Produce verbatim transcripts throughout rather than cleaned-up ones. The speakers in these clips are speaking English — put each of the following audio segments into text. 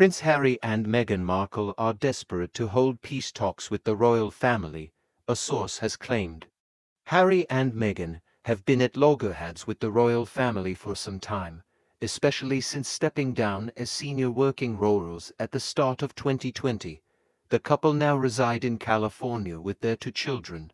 Prince Harry and Meghan Markle are desperate to hold peace talks with the royal family, a source has claimed. Harry and Meghan have been at loggerheads with the royal family for some time, especially since stepping down as senior working royals at the start of twenty twenty. The couple now reside in California with their two children.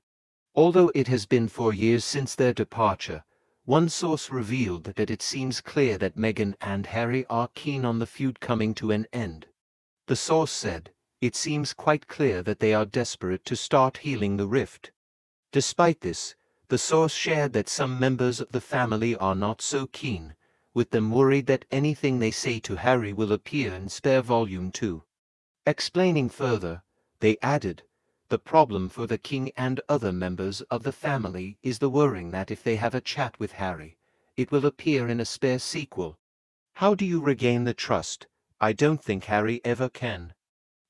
Although it has been four years since their departure, one source revealed that it seems clear that Meghan and Harry are keen on the feud coming to an end. The source said, "It seems quite clear that they are desperate to start healing the rift." Despite this, the source shared that some members of the family are not so keen, with them worried that anything they say to Harry will appear in Spare Volume two. Explaining further, they added, "The problem for the king and other members of the family is the worrying that if they have a chat with Harry, it will appear in a Spare sequel. How do you regain the trust? I don't think Harry ever can.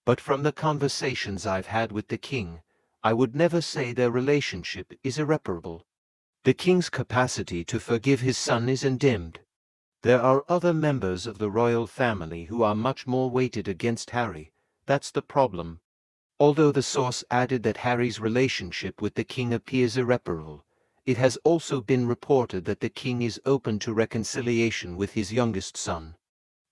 But from the conversations I've had with the king, I would never say their relationship is irreparable. The king's capacity to forgive his son is undimmed. There are other members of the royal family who are much more weighted against Harry, that's the problem." Although the source added that Harry's relationship with the king appears irreparable, it has also been reported that the king is open to reconciliation with his youngest son.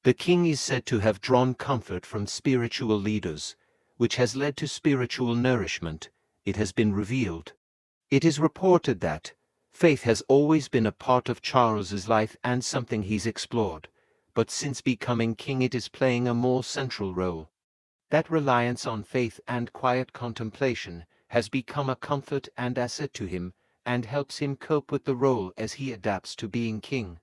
The king is said to have drawn comfort from spiritual leaders, which has led to spiritual nourishment, it has been revealed. It is reported that faith has always been a part of Charles's life and something he's explored, but since becoming king it is playing a more central role. That reliance on faith and quiet contemplation has become a comfort and asset to him, and helps him cope with the role as he adapts to being king.